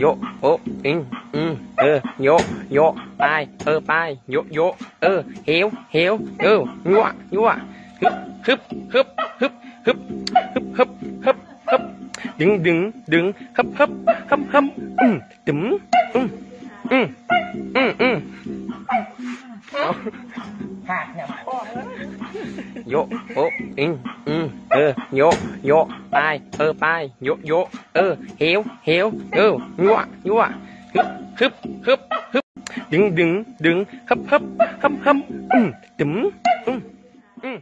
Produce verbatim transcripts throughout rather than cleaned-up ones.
โยโออิงอืมเออโยโยไปเออไปโยโยเออเหวเหวเอองัวงัวฮึบฮึบฮึบฮึบฮึบฮึบฮึบฮึบดึงดึงดึงฮึบฮึบฮึบฮึบอืมตึมอืมอืมอืมอืมโยโออิงอืมเออโยโยไปเออไปโยโยเออเหวเหวเอองัวงัวฮึบฮึบฮึบฮึบดึงดึงดึงฮึบฮึบฮึบฮึบอืมตึมอืมอืม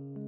Thank you.